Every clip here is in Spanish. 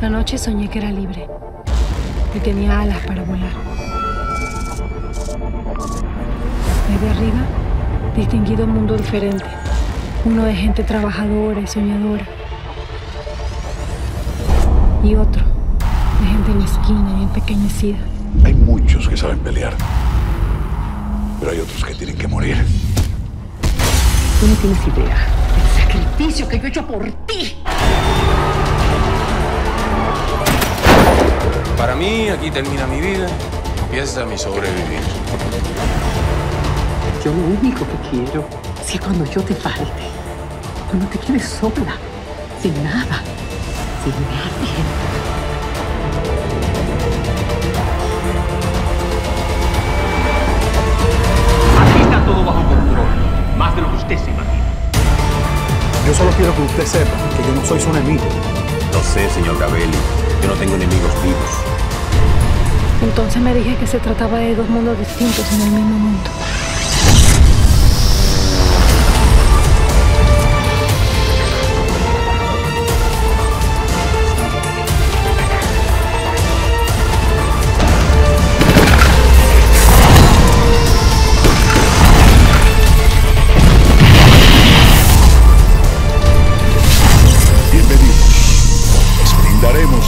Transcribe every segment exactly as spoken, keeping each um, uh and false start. La noche soñé que era libre y tenía alas para volar. Desde arriba, distinguí un mundo diferente. Uno de gente trabajadora y soñadora. Y otro de gente mezquina y empequeñecida. Hay muchos que saben pelear, pero hay otros que tienen que morir. Tú no tienes idea del sacrificio que yo he hecho por ti. Para mí, aquí termina mi vida, empieza mi sobrevivir. Yo lo único que quiero es que cuando yo te falte, tú no te quedes sola, sin nada, sin nadie. Aquí está todo bajo control, más de lo que usted se imagina. Yo solo quiero que usted sepa que yo no soy su enemigo. No sé, señor Gravelli. Yo no tengo enemigos vivos. Entonces me dije que se trataba de dos mundos distintos en el mismo mundo.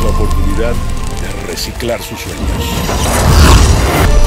La oportunidad de reciclar sus sueños.